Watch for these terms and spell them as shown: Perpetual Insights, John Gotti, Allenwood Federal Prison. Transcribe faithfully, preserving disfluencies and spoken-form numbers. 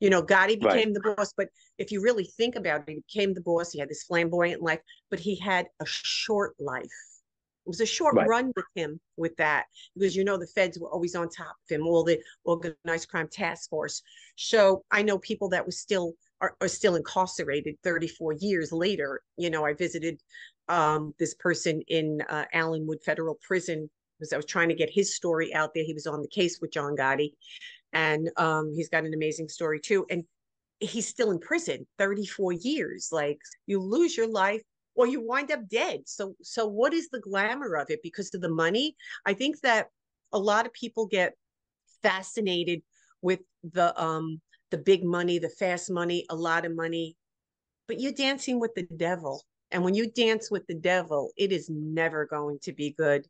You know, Gotti became right. the boss, but if you really think about it, he became the boss. He had this flamboyant life, but he had a short life. It was a short right. run with him with that, because, you know, the feds were always on top of him, all the organized crime task force. So I know people that was still are, are still incarcerated thirty-four years later. You know, I visited um, this person in uh, Allenwood Federal Prison, because I was trying to get his story out there. He was on the case with John Gotti. And um, he's got an amazing story too. And he's still in prison, thirty-four years. Like, you lose your life or you wind up dead. So, so what is the glamour of it? Because of the money? I think that a lot of people get fascinated with the, um, the big money, the fast money, a lot of money, but you're dancing with the devil. And when you dance with the devil, it is never going to be good.